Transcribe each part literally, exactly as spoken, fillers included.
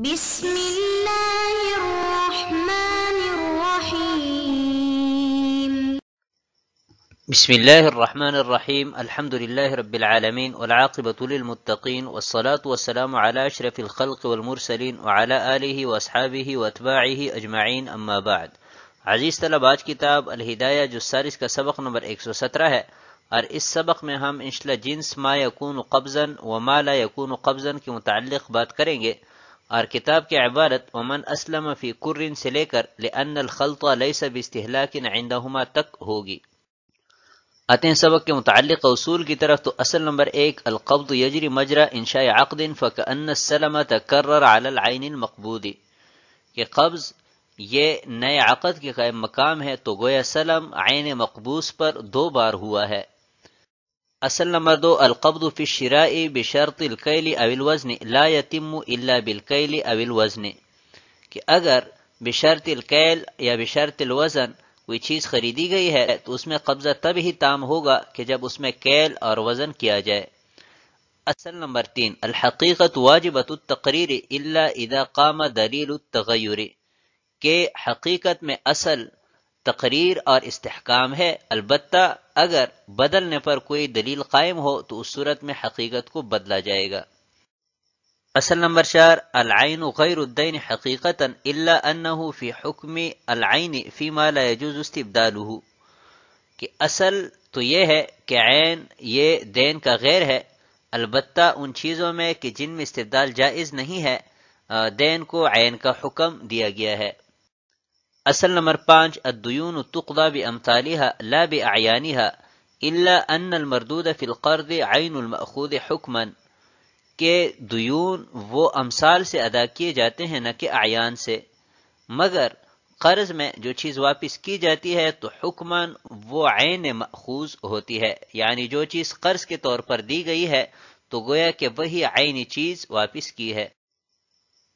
بسم الله الرحمن الرحيم بسم الله الرحمن الرحيم الحمد لله رب العالمين والعاقبة للمتقين والصلاة والسلام على أشرف الخلق والمرسلين وعلى آله وأصحابه وأتباعه أجمعين أما بعد عزیز طلب آج کتاب الہدایہ جز سارس کا سبق نمبر ایک سو سترہ ہے اور اس سبق میں ہم انشاءاللہ جنس ما یکون قبضاً وما لا یکون قبضاً کے متعلق بات کریں گے اور کتاب کی عبارت ومن اسلم فی کرن سے لے کر لأن الخلط لیس باستهلاک عندہما تک ہوگی۔ آتے ہیں سبق کے متعلق اصول کی طرف تو اصل نمبر ایک القبض یجری مجرى انشاء عقد فکأن السلم تکرر على العین المقبوض کہ قبض یہ نئے عقد کے قائم مقام ہے تو گویا سلم عین مقبوض پر دو بار ہوا ہے۔ اصل نمبر دو القبض فی الشراء بشرط الکیل او الوزن لا یتم الا بالکیل او الوزن کہ اگر بشرط الکیل یا بشرط الوزن کوئی چیز خریدی گئی ہے تو اس میں قبضہ تب ہی تام ہوگا کہ جب اس میں کیل اور وزن کیا جائے۔ اصل نمبر تین الحقیقت واجبۃ التقریر الا اذا قام دلیل التغیر کہ حقیقت میں اصل تقریر اور استحکام ہے البتہ اگر بدلنے پر کوئی دلیل قائم ہو تو اس صورت میں حقیقت کو بدلا جائے گا۔ اصل نمبر چار العین غیر الدین حقیقتا الا انه فی حکم العین فیما لا یجوز استبدالہ کہ اصل تو یہ ہے کہ عین یہ دین کا غیر ہے البتہ ان چیزوں میں کہ جن میں استبدال جائز نہیں ہے دین کو عین کا حکم دیا گیا ہے۔ اصل نمبر پانچ الدیون تقضى بامثالها لا باعیانها الا ان المردود في القرض عین المأخوذ حکما کہ دیون وہ امثال سے ادا کیے جاتے ہیں نہ کہ اعیان سے مگر قرض میں جو چیز واپس کی جاتی ہے تو حکما وہ عین مأخوذ ہوتی ہے یعنی جو چیز قرض کے طور پر دی گئی ہے تو گویا کہ وہی عینی چیز واپس کی ہے۔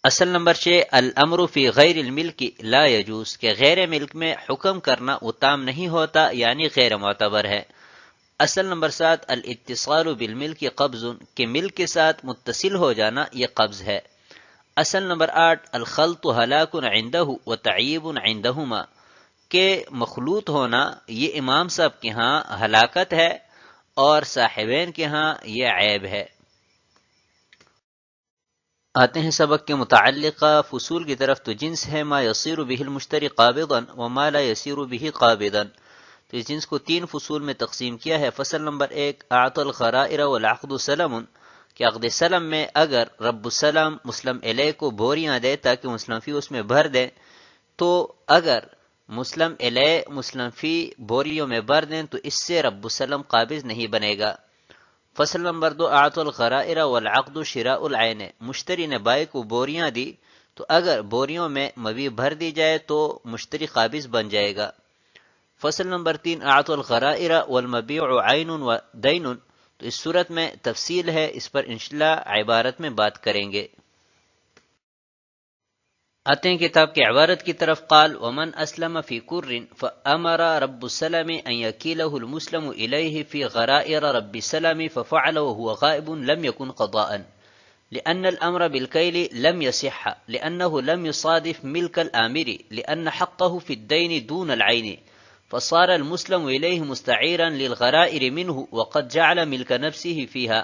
اصل نمبر چھ الامر فی غیر الملک لا یجوز کہ غیر ملک میں حکم کرنا تام نہیں ہوتا یعنی غیر معتبر ہے۔ اصل نمبر سات الاتصال بالملک قبض کہ ملک کے ساتھ متصل ہو جانا یہ قبض ہے۔ اصل نمبر آٹھ الخلط ہلاک عندہ و تعیب عندہما کہ مخلوط ہونا یہ امام صاحب کے ہاں ہلاکت ہے اور صاحبین کے ہاں یہ عیب ہے۔ آتے ہیں سبق کے متعلقہ فصول کی طرف تو جنس ہے ما یصیر به المشتری قابضا وما لا یصیر به قابضا تو اس جنس کو تین فصول میں تقسیم کیا ہے۔ فصل نمبر ایک اعطى الغرائر والعقد سلم کہ عقد سلم میں اگر رب السلم مسلم علیہ کو بوریاں دے تاکہ مسلم فی اس میں بھر دے تو اگر مسلم علیہ مسلم فی بوریوں میں بھر دیں تو اس سے رب السلم قابض نہیں بنے گا۔ فصل نمبر دو اعطوا الغرائر والعقد شراء العین مشتری نے بائی کو بوریاں دی تو اگر بوریوں میں مبی بھر دی جائے تو مشتری قابض بن جائے گا۔ فصل نمبر تین اعطوا الغرائر والمبیع عین و دین تو اس صورت میں تفصیل ہے اس پر انشاءاللہ عبارت میں بات کریں گے۔ آتے ہیں کتاب کے عبارت کی طرف قال ومن اسلم فی کرن فامر رب السلم ان یکیلہ المسلم الیہ فی غرائر رب السلم ففعل وهو غائب لم يكن قضاء لأن الامر بالکیل لم يصح لأنه لم يصادف ملک الامر لأن حقه في الدين دون العين فصار المسلم الیہ مستعیرا للغرائر منه وقد جعل ملک نفسه فيها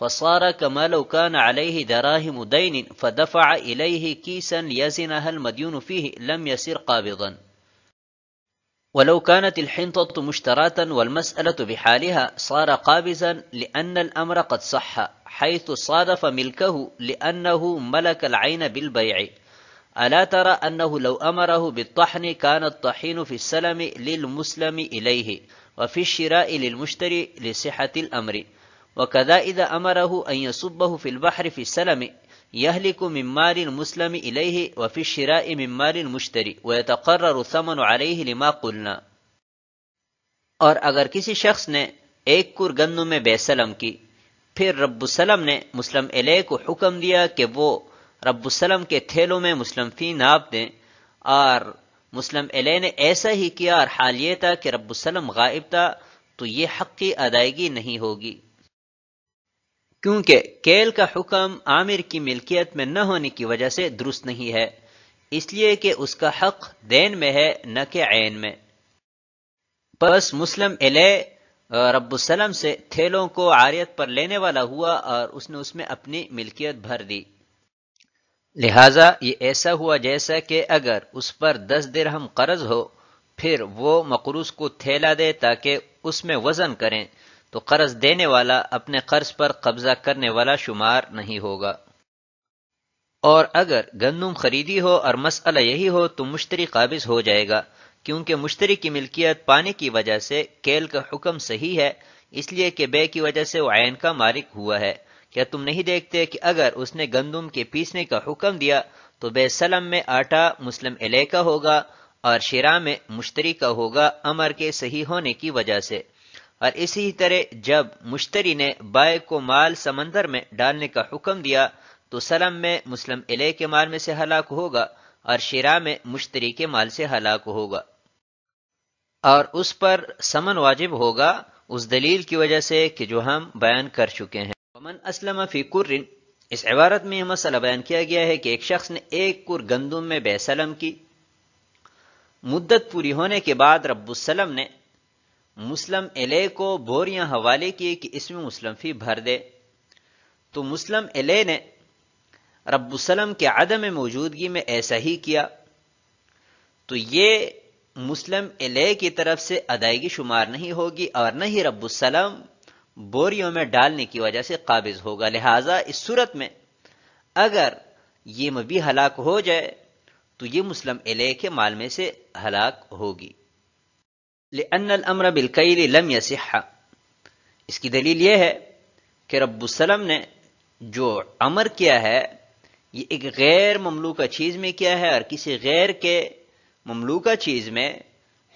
فصار كما لو كان عليه دراهم دين فدفع إليه كيسا ليزنها المديون فيه لم يصير قابضا ولو كانت الحنطة مشتراة والمسألة بحالها صار قابضا لأن الأمر قد صح حيث صادف ملكه لأنه ملك العين بالبيع ألا ترى أنه لو أمره بالطحن كان الطحين في السلم للمسلم إليه وفي الشراء للمشتري لصحة الأمر وكذا إذا أمره أن يصبه في البحر في السلم يهلك من مال المسلم إليه وفي الشراء من مال المشتري ويتقرر ثمن عليه لما قلنا۔ اور اگر کسی شخص نے ایک کر گندم میں بے سلم کی پھر رب السلم نے مسلم علیہ کو حکم دیا کہ وہ رب السلم کے تھیلوں میں مسلم فی ناپ دیں اور مسلم علیہ نے ایسا ہی کیا اور حال یہ تھا کہ رب السلم غائب تھا تو یہ حق کی ادائیگی نہیں ہوگی۔ کیونکہ کیل کا حکم عامر کی ملکیت میں نہ ہونے کی وجہ سے درست نہیں ہے، اس لیے کہ اس کا حق دین میں ہے نہ کہ عین میں۔ پس مسلم علیہ رب السلام سے تھیلوں کو عاریت پر لینے والا ہوا اور اس نے اس میں اپنی ملکیت بھر دی، لہٰذا یہ ایسا ہوا جیسا کہ اگر اس پر دس درہم قرض ہو پھر وہ مقروض کو تھیلا دے تاکہ اس میں وزن کریں تو قرض دینے والا اپنے قرض پر قبضہ کرنے والا شمار نہیں ہوگا۔ اور اگر گندم خریدی ہو اور مسئلہ یہی ہو تو مشتری قابض ہو جائے گا، کیونکہ مشتری کی ملکیت پانے کی وجہ سے کیل کا حکم صحیح ہے، اس لیے کہ بے کی وجہ سے وہ عین کا مالک ہوا ہے۔ کیا تم نہیں دیکھتے کہ اگر اس نے گندم کے پیسنے کا حکم دیا تو بے سلم میں آٹا مسلم علیہ کا ہوگا اور شیرہ میں مشتری کا ہوگا امر کے صحیح ہونے کی وجہ سے۔ اور اسی طرح جب مشتری نے بائع کو مال سمندر میں ڈالنے کا حکم دیا تو سلم میں مسلم علیہ کے مال میں سے ہلاک ہوگا اور شراء میں مشتری کے مال سے ہلاک ہوگا، اور اس پر سمن واجب ہوگا اس دلیل کی وجہ سے کہ جو ہم بیان کر چکے ہیں۔ ومن اسلم فی قر، اس عبارت میں یہ مسئلہ بیان کیا گیا ہے کہ ایک شخص نے ایک قر گندم میں بے سلم کی، مدت پوری ہونے کے بعد رب السلم نے مسلم علیہ کو بوریاں حوالے کی کہ اس میں مسلم فی بھر دے، تو مسلم علیہ نے رب السلم کے عدم موجودگی میں ایسا ہی کیا، تو یہ مسلم علیہ کی طرف سے ادائیگی شمار نہیں ہوگی اور نہ ہی رب السلم بوریوں میں ڈالنے کی وجہ سے قابض ہوگا۔ لہٰذا اس صورت میں اگر یہ مبی ہلاک ہو جائے تو یہ مسلم علیہ کے مال میں سے ہلاک ہوگی۔ لأن الامر بالکیل لم یصح، اس کی دلیل یہ ہے کہ رب السلم نے جو امر کیا ہے یہ ایک غیر مملوکہ چیز میں کیا ہے، اور کسی غیر کے مملوکہ چیز میں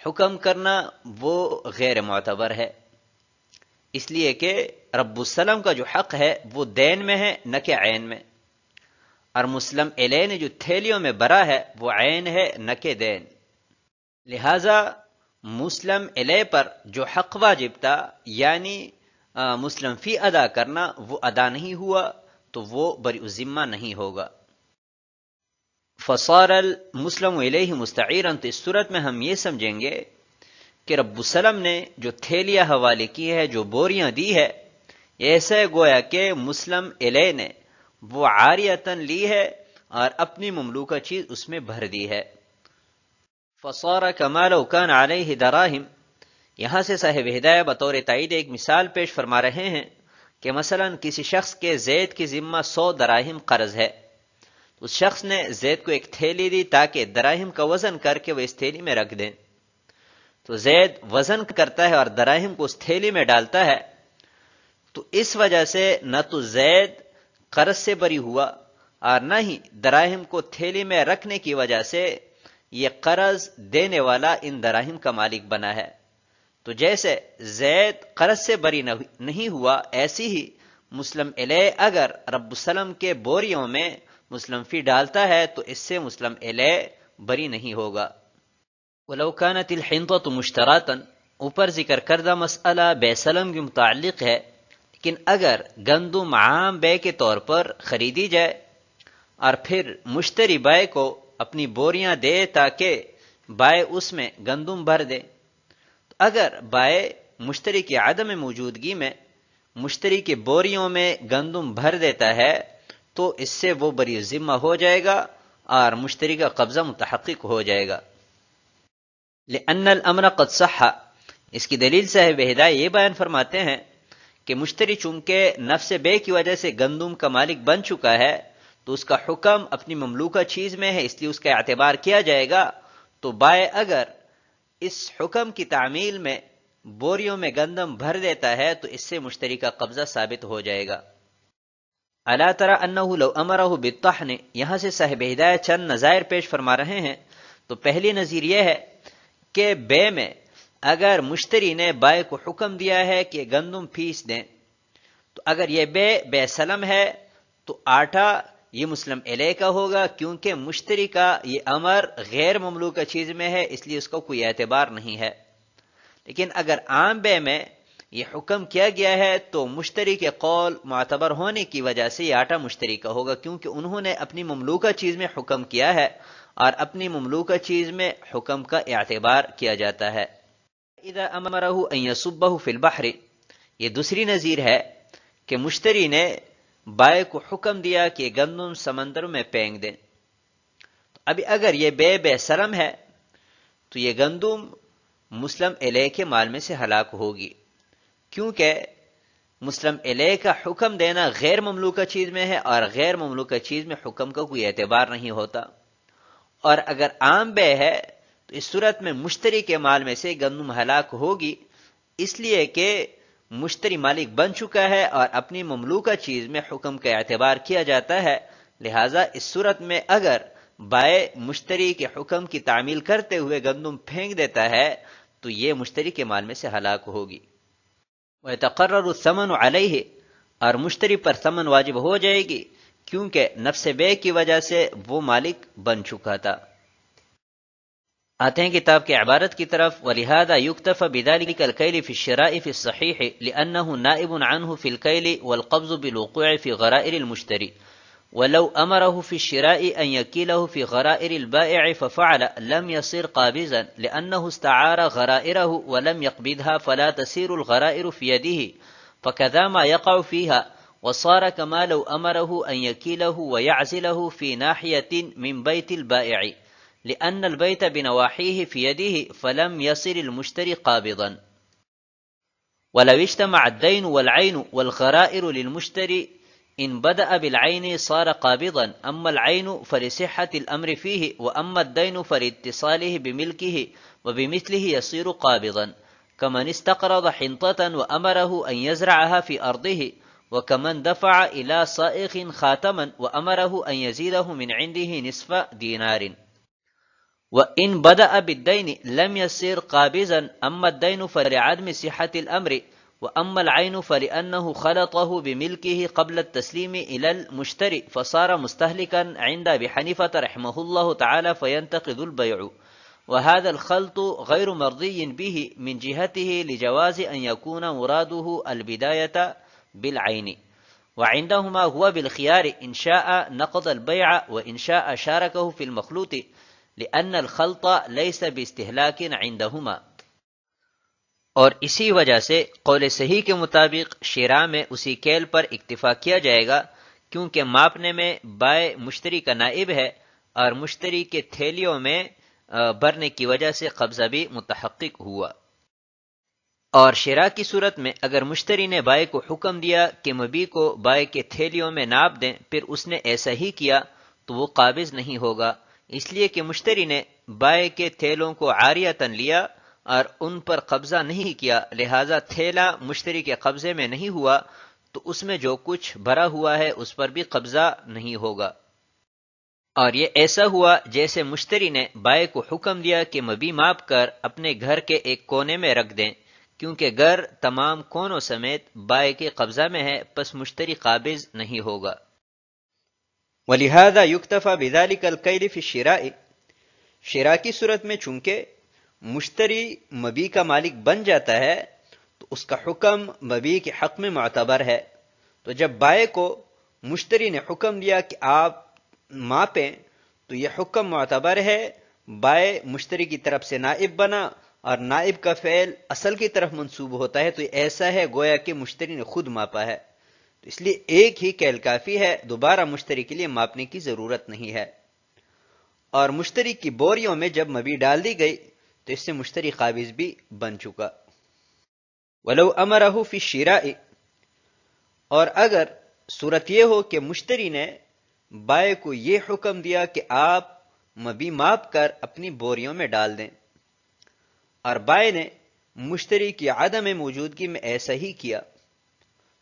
حکم کرنا وہ غیر معتبر ہے، اس لیے کہ رب السلم کا جو حق ہے وہ دین میں ہے نہ کہ عین میں، اور مسلم علیہ نے جو تھیلیوں میں بھرا ہے وہ عین ہے نہ کہ دین۔ لہذا مسلم علیہ پر جو حق واجب تھا یعنی مسلم فی ادا کرنا وہ ادا نہیں ہوا تو وہ بری الذمہ نہیں ہوگا۔ فصار المسلم علیہ مستعیرا، تو اس صورت میں ہم یہ سمجھیں گے کہ رب السلم نے جو تھیلیاں حوالے کی ہے، جو بوریاں دی ہے، ایسے گویا کہ مسلم علیہ نے وہ عاریتاً لی ہے اور اپنی مملوکہ چیز اس میں بھر دی ہے۔ فصار كما لو كان عليه دراهم، یہاں سے صاحب ہدایہ بطور تائید ایک مثال پیش فرما رہے ہیں کہ مثلا کسی شخص کے زید کی ذمہ سو دراہم قرض ہے، اس شخص نے زید کو ایک تھیلی دی تاکہ دراہم کا وزن کر کے وہ اس تھیلی میں رکھ دیں، تو زید وزن کرتا ہے اور دراہم کو اس تھیلی میں ڈالتا ہے، تو اس وجہ سے نہ تو زید قرض سے بری ہوا اور نہ ہی دراہم کو تھیلی میں رکھنے کی وجہ سے یہ قرض دینے والا ان دراہم کا مالک بنا ہے۔ تو جیسے زید قرض سے بری نہیں ہوا، ایسی ہی مسلم علیہ اگر رب السلم کے بوریوں میں مسلم فی ڈالتا ہے تو اس سے مسلم علیہ بری نہیں ہوگا۔ وَلَوْ كَانَتِ الْحِنْطَةُ مُشْتَرَاتًا، اوپر ذکر کردہ مسئلہ بے سلم کے متعلق ہے، لیکن اگر گندم عام بے کے طور پر خریدی جائے اور پھر مشتری بے کو اپنی بوریاں دے تاکہ بائے اس میں گندم بھر دے، تو اگر بائے مشتری کی عدم موجودگی میں مشتری کے بوریوں میں گندم بھر دیتا ہے تو اس سے وہ بری ذمہ ہو جائے گا اور مشتری کا قبضہ متحقق ہو جائے گا۔ لأن الامر قد صح، اس کی دلیل صاحب ہدایہ یہ بیان فرماتے ہیں کہ مشتری چونکہ نفس بے کی وجہ سے گندم کا مالک بن چکا ہے تو اس کا حکم اپنی مملوکہ چیز میں ہے، اس لیے اس کا اعتبار کیا جائے گا، تو بائع اگر اس حکم کی تعمیل میں بوریوں میں گندم بھر دیتا ہے تو اس سے مشتری کا قبضہ ثابت ہو جائے گا۔ الا ترى انه لو امره بالطحن، یہاں سے صاحب ہدایہ چند نظائر پیش فرما رہے ہیں، تو پہلی نظیر یہ ہے کہ بے میں اگر مشتری نے بائع کو حکم دیا ہے کہ گندم پیس دیں تو اگر یہ بے بے سلم ہے تو آٹا یہ مسلم علیہ کا ہوگا، کیونکہ مشتری کا یہ امر غیر مملوکہ چیز میں ہے اس لیے اس کو کوئی اعتبار نہیں ہے۔ لیکن اگر عام بے میں ये हुक्म किया गया है तो मुश्तरी के कौल मुतबर होने की वजह से यह आटा मुश्तरी का होगा, क्योंकि उन्होंने अपनी ममलूका चीज़ में हुक्म किया है और अपनी ममलूका चीज़ में हुक्म का एतबार किया जाता है। इदा अमरहु अन यसुब्बहु फिल बहर, ये दूसरी नज़ीर है कि मुश्तरी ने बाय को हुक्म दिया कि गंदम समंदर में फेंक दें। तो अभी अगर ये बे बेसरम है तो ये गंदम मुस्लिम इले के माल में से हलाक होगी, क्योंकि मुस्लिम इले का हुक्म देना गैर ममलूका चीज़ में है और गैर ममलूका चीज़ में हुक्म का कोई एतबार नहीं होता। और अगर आम बे है तो इस सूरत में मुश्तरी के माल में से गंदम हलाक होगी, इसलिए कि मुश्तरी मालिक बन चुका है और अपनी ममलूका चीज़ में हुक्म का एतबार किया जाता है। लिहाजा इस सूरत में अगर बाय मुश्तरी के हुक्म की तामील करते हुए गंदम फेंक देता है तो ये मुश्तरी के माल में से हलाक होगी। वह तकर्ररु समन अलैहि, और मुश्तरी पर समन वाजिब हो जाएगी क्योंकि नफ्स बे की वजह से वो मालिक बन चुका था। आते हैं किताब के इबारत की तरफ। वलिहादा युक्तफ बिदालिक अलकैल फी शराइ फी सहीह लिअन्नहु नाइबुन अनहु फिल कैल वलकब्ज़ बिलवक़ूअ फी गराइर अलमुश्तरी वलौ अमरहु फी शराइ अन यकीलहु फी गराइर अलबाइअ फफ़अल लम यसिर क़ाबिज़न लिअन्नहु इस्तआर गराइरहु वलम यक़बिदहा फला तसीरु अलगराइर फी यदिहि फकज़ा मा यक़अ फ़ीहा वसार कमा लौ अमरहु अन यकीलहु वयअज़िलहु फी नाहियतिन मिन बैति अलबाइअ لأن البيت بنواحيه في يده فلم يصل المشتري قابضا ولو اجتمع الدين والعين والغرائر للمشتري إن بدأ بالعين صار قابضا أما العين فلصحة الأمر فيه وأما الدين فلاتصاله بملكه وبمثله يصير قابضا كمن استقرض حنطة وأمره أن يزرعها في أرضه وكمن دفع إلى صائغ خاتما وأمره أن يزيده من عنده نصف دينار وإن بدأ بالدين لم يصير قابضا أما الدين فلعدم صحة الأمر وأما العين فلأنه خلطه بملكه قبل التسليم إلى المشتري فصار مستهلكا عند أبي حنيفة رحمه الله تعالى فينتقض البيع وهذا الخلط غير مرضي به من جهته لجواز أن يكون مراده البداية بالعين وعندهما هو بالخيار إن شاء نقض البيع وإن شاء شاركه في المخلوط لأن الخلط ليس باستهلاك عندهما। और इसी वजह से कौल सही के मुताबिक शरा में उसी कैल पर इक्तिफा किया जाएगा क्योंकि मापने में बाय मुश्तरी का नाइब है और मुश्तरी के थैलियों में भरने की वजह से कब्जा भी मुतहक्किक हुआ। और शरा की सूरत में अगर मुश्तरी ने बाय को हुक्म दिया कि मबी को बाय के थैलियों में नाप दें, फिर उसने ऐसा ही किया तो वो काबिज नहीं होगा, इसलिए कि मुश्तरी ने बाय के थैलों को आरियतन लिया और उन पर कब्जा नहीं किया, लिहाजा थैला मुश्तरी के कब्जे में नहीं हुआ तो उसमें जो कुछ भरा हुआ है उस पर भी कब्जा नहीं होगा। और ये ऐसा हुआ जैसे मुश्तरी ने बाय को हुक्म दिया कि मबी माप कर अपने घर के एक कोने में रख दें, क्योंकि घर तमाम कोनों समेत बाय के कब्जा में है, पस मुश्तरी काबिज नहीं होगा। वलिहादा युक्तफा बिदालिका अलकैल फी शिराइ, शिरा की सूरत में चूंकि मुश्तरी मबी का मालिक बन जाता है तो उसका हुक्म मबी के हक में मुतबर है। तो जब बाय को मुश्तरी ने हुक्म दिया कि आप मापें तो यह हुक्म मुतबर है, बाय मुश्तरी की तरफ से नाइब बना और नाइब का फ़ैल असल की तरफ मंसूब होता है, तो ऐसा है गोया कि मुश्तरी ने खुद मापा है, इसलिए एक ही कैल काफी है, दोबारा मुश्तरी के लिए मापने की जरूरत नहीं है। और मुश्तरी की बोरियों में जब मबी डाल दी गई तो इससे मुश्तरी काबिज भी बन चुका। वलो अमरहु फी शिराइ, और अगर सूरत यह हो कि मुश्तरी ने बाय को यह हुक्म दिया कि आप मबी माप कर अपनी बोरियों में डाल दें और बाय ने मुश्तरी की आदम मौजूदगी में ऐसा ही किया,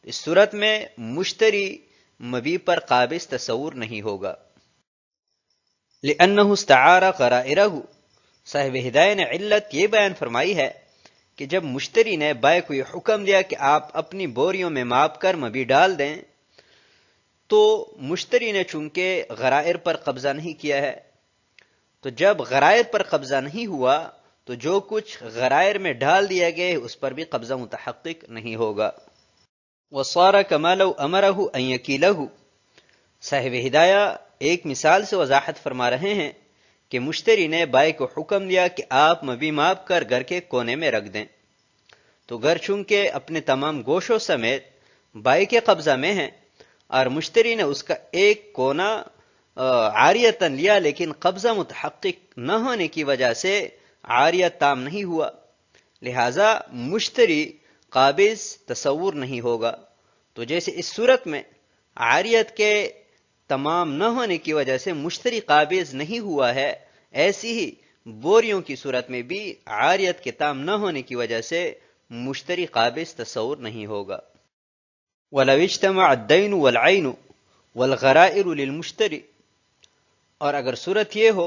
इस सूरत में मुश्तरी मबी पर काबिज तसव्वुर नहीं होगा। लिअन्नहु इस्तआरा गराइरहु, साहिब हिदायत ने इल्लत ये बयान फरमाई है कि जब मुश्तरी ने बाय को यह हुक्म दिया कि आप अपनी बोरियों में माप कर मबी डाल दें तो मुश्तरी ने चूंकि गराइर पर कब्जा नहीं किया है, तो जब गराइर पर कब्जा नहीं हुआ तो जो कुछ गरायर में ढाल दिया गया उस पर भी कब्जा मुतहक़्क़िक़ नहीं होगा। वसारा कमा लौ अमरहु अन यकीलहु। साहिब हिदाया एक मिसाल से वजाहत फरमा रहे हैं कि मुश्तरी ने बाई को हुक्म दिया कि आप मबी माप कर घर के कोने में रख दें, तो घर चूंकि अपने तमाम गोशों समेत बाई के कब्जा में है और मुश्तरी ने उसका एक कोना आरियतन लिया, लेकिन कब्जा मुतहक़्क़िक़ न होने की वजह से आरिया ताम नहीं हुआ, लिहाजा मुश्तरी काबिज तसव्वुर नहीं होगा। तो जैसे इस सूरत में आरियत के तमाम न होने की वजह से मुश्तरी काबिज नहीं हुआ है, ऐसी ही बोरियों की सूरत में भी आरियत के ताम न होने की वजह से मुश्तरी काबिज तसव्वुर नहीं होगा। वलौ इज्तमअ अद्दैन वलअइन वलगराइर लिलमुश्तरी। और अगर सूरत यह हो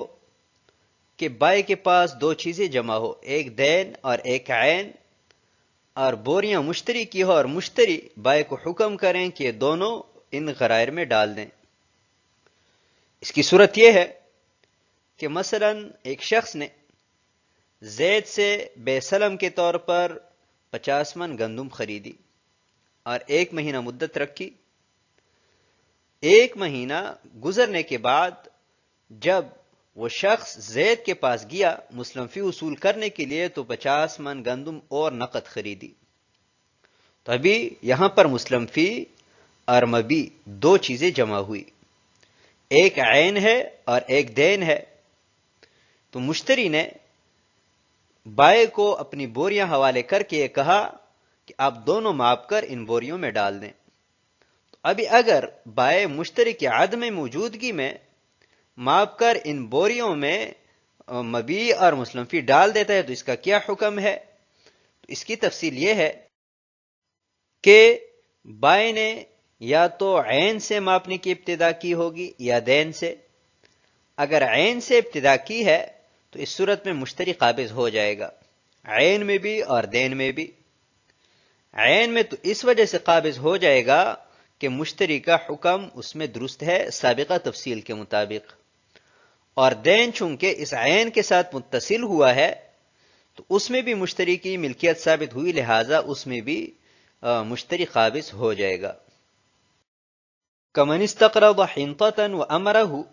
कि बाय के पास दो चीजें जमा हो, एक दैन और एक आयन, और बोरियां मुश्तरी की हो और मुश्तरी बाय को हुक्म करें कि दोनों इन गरायर में डाल दें। इसकी सूरत यह है कि मसलन एक शख्स ने जैद से बेसलम के तौर पर पचास मन गंदुम खरीदी और एक महीना मुद्दत रखी। एक महीना गुजरने के बाद जब वो शख्स जैद के पास गया मुस्लिम फी उसूल करने के लिए तो पचास मन गंदुम और नकद खरीदी। तो अभी यहां पर मुस्लिम फी और मबी दो चीजें जमा हुई, एक आयन है और एक देन है। तो मुश्तरी ने बाय को अपनी बोरियां हवाले करके ये कहा कि आप दोनों माप कर इन बोरियों में डाल दें। तो अभी अगर बाय मुश्तरी की आदम मौजूदगी में माप कर इन बोरियों में मबी और मुस्लिम फी डाल देता है तो इसका क्या हुक्म है? तो इसकी तफसील यह है कि बाय ने या तो ऐन से मापने की इब्तिदा की होगी या देन से। अगर ऐन से इब्तिदा की है तो इस सूरत में मुश्तरी काबिज हो जाएगा, ऐन में भी और देन में भी। ऐन में तो इस वजह से काबिज हो जाएगा कि मुश्तरी का हुक्म उसमें दुरुस्त है साबिका तफसील के मुताबिक, और देन चूंकि इस आयन के साथ मुत्तसिल हुआ है तो उसमें भी मुश्तरी की मिल्कियत साबित हुई, लिहाजा उसमें भी आ, मुश्तरी काबिज हो जाएगा। कमन इस्तक़रज़ हिंततन व अमरहु।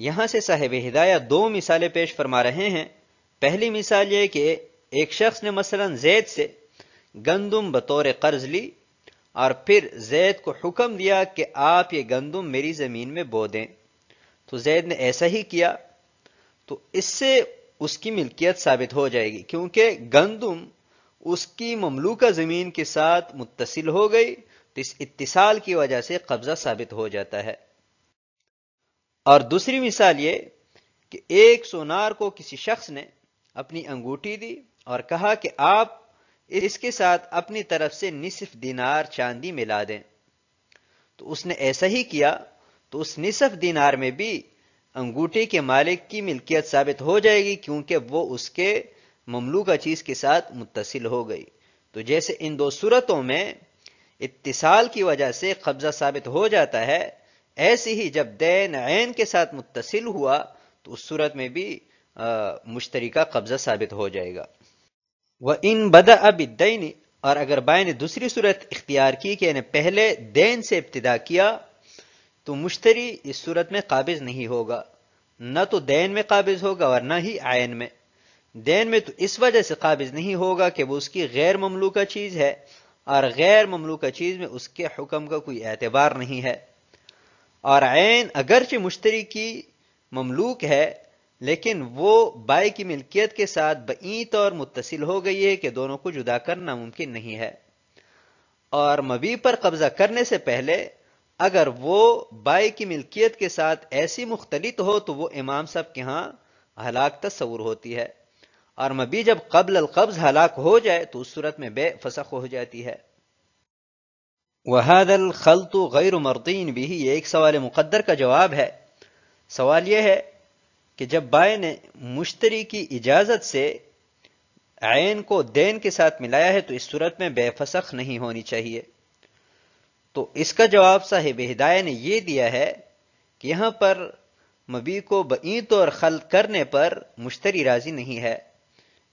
यहां से साहिब हिदाया दो मिसालें पेश फरमा रहे हैं। पहली मिसाल यह कि एक शख्स ने मसलन जैद से गंदुम बतौर कर्ज ली और फिर जैद को हुक्म दिया कि आप ये गंदुम मेरी जमीन में बो दें, तो जैद ने ऐसा ही किया तो इससे उसकी मिल्कियत साबित हो जाएगी, क्योंकि गंदुम उसकी ममलूका जमीन के साथ मुत्तसिल हो गई, तो इस इत्तिसाल की वजह से कब्जा साबित हो जाता है। और दूसरी मिसाल ये कि एक सोनार को किसी शख्स ने अपनी अंगूठी दी और कहा कि आप इसके साथ अपनी तरफ से निसफ दिनार चांदी मिला दें, तो उसने ऐसा ही किया तो उस निसफ दिनार में भी अंगूठे के मालिक की मिल्कियत साबित हो जाएगी, क्योंकि वो उसके ममलूका चीज के साथ मुत्तसिल हो गई। तो जैसे इन दो सूरतों में इत्तिसाल की वजह से कब्जा साबित हो जाता है, ऐसे ही जब दैन ऐन के साथ मुत्तसिल हुआ तो उस सूरत में भी आ, मुश्तरिका कब्जा साबित हो जाएगा। वह इन बदअ बिद्दैन। और अगर बाय ने दूसरी सूरत इख्तियार की कि यानी पहले देन से इब्तिदा किया तो मुश्तरी इस सूरत में काबिज नहीं होगा, न तो देन में काबिज होगा और न ही आयन में। देन में तो इस वजह से काबिज नहीं होगा कि वो उसकी गैर ममलूका चीज है और गैर ममलूका चीज में उसके हुक्म का कोई एतबार नहीं है। और आयन अगरचे मुश्तरी की ममलूक है लेकिन वो बाय की मिल्कियत के साथ बईं तौर मुत्तसिल हो गई है कि दोनों को जुदा करना मुमकिन नहीं है। और मबी पर कब्जा करने से पहले अगर वो बाय की मिल्कियत के साथ ऐसी मुख्तलित हो तो वो इमाम साहब के यहां हलाक तस्वूर होती है, और मबी जब कबल अल कब्ज हलाक हो जाए तो उस सूरत में बेफसख हो जाती है। वहादल खल्तु गैर मर्दीन भी। ये एक सवाल मुकद्दर का जवाब है। सवाल यह है कि जब बाय ने मुश्तरी की इजाजत से आयन को देन के साथ मिलाया है तो इस सूरत में बेफसख नहीं होनी चाहिए। तो इसका जवाब साहिब हिदायत ने यह दिया है कि यहां पर मबी को बईं तौर खल्त करने पर मुश्तरी राजी नहीं है,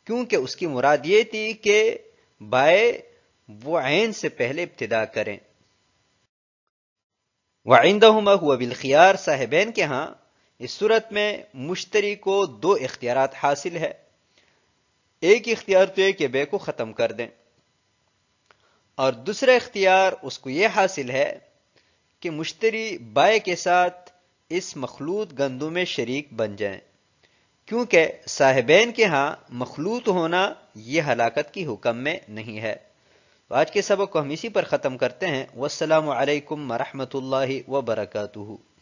کیونکہ اس کی مراد یہ تھی کہ بائے وہ عین سے پہلے ابتدا کریں. وَعِنْدَهُمَا هُوَ بِالْخِيَارِ صاحبین کے ہاں اس صورت میں مشتری کو دو اختیارات حاصل ہے. ایک اختیار تو یہ کہ بے کو ختم کر دیں اور دوسرا اختیار اس کو یہ حاصل ہے کہ مشتری بائے کے ساتھ اس مخلوط گندم میں شریک بن جائیں، کیونکہ صاحبین کے ہاں مخلوط ہونا یہ ہلاکت کی حکم میں نہیں ہے. تو آج کے سبق کو ہم اسی پر ختم کرتے ہیں. والسلام علیکم ورحمۃ اللہ وبرکاتہ.